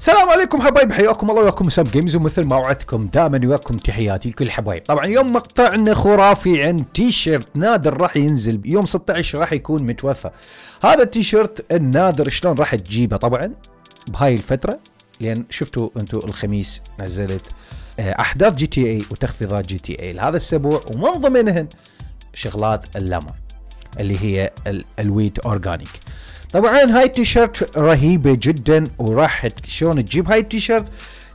السلام عليكم حبايب، حياكم الله وياكم سام جيمز، ومثل ما وعدتكم دائما وياكم تحياتي لكل حبايب. طبعا اليوم مقطعنا خرافي عن تيشيرت نادر راح ينزل يوم 16، راح يكون متوفى. هذا التيشيرت النادر شلون راح تجيبه طبعا بهاي الفتره، لان شفتوا انتم الخميس نزلت احداث جي تي اي وتخفيضات جي تي اي لهذا الاسبوع، ومن ضمنهن شغلات اللامار اللي هي الويت اورجانيك. طبعا هاي التيشيرت رهيبه جدا، وراح شلون تجيب هاي التيشيرت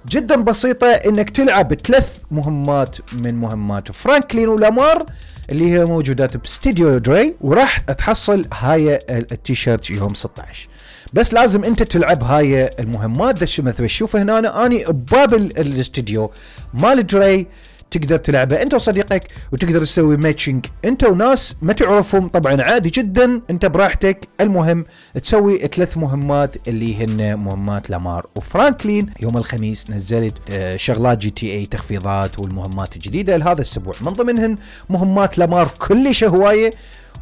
جدا بسيطه، انك تلعب ثلاث مهمات من مهمات فرانكلين ولامار اللي هي موجودات باستديو دري، وراح تحصل هاي التيشيرت يوم 16. بس لازم انت تلعب هاي المهمات مثل ما تشوف هنا، اني بباب الاستديو مال دري تقدر تلعبه انت وصديقك، وتقدر تسوي ماتشنج انت وناس ما تعرفهم، طبعا عادي جدا انت براحتك. المهم تسوي ثلاث مهمات اللي هن مهمات لامار وفرانكلين. يوم الخميس نزلت شغلات جي تي اي تخفيضات والمهمات الجديده لهذا الاسبوع، من ضمنهن مهمات لامار كلش هوايه،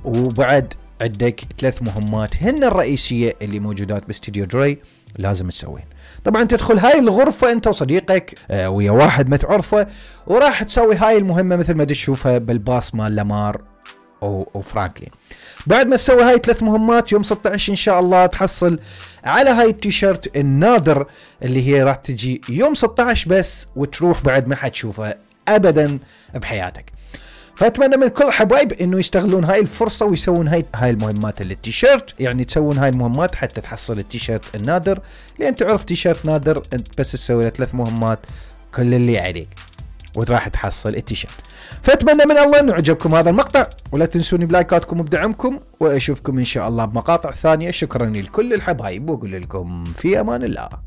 وبعد عندك ثلاث مهمات هن الرئيسيه اللي موجودات باستديو دري لازم تسوين. طبعا تدخل هاي الغرفه انت وصديقك ويا واحد ما تعرفه، وراح تسوي هاي المهمه مثل ما تشوفها بالباص مال لامار وفرانكلين. بعد ما تسوي هاي ثلاث مهمات يوم 16 ان شاء الله تحصل على هاي التيشيرت النادر اللي هي راح تجي يوم 16 بس، وتروح بعد ما حتشوفها ابدا بحياتك. فاتمنى من كل حبايب انه يستغلون هاي الفرصه ويسوون هاي المهمات للتيشيرت، يعني تسوون هاي المهمات حتى تحصل التيشيرت النادر، لان تعرف تيشيرت نادر انت بس تسوي له ثلاث مهمات كل اللي عليك وراح تحصل التيشيرت. فاتمنى من الله انه عجبكم هذا المقطع، ولا تنسوني بلايكاتكم وبدعمكم، واشوفكم ان شاء الله بمقاطع ثانيه. شكرا لكل الحبايب، واقول لكم في امان الله.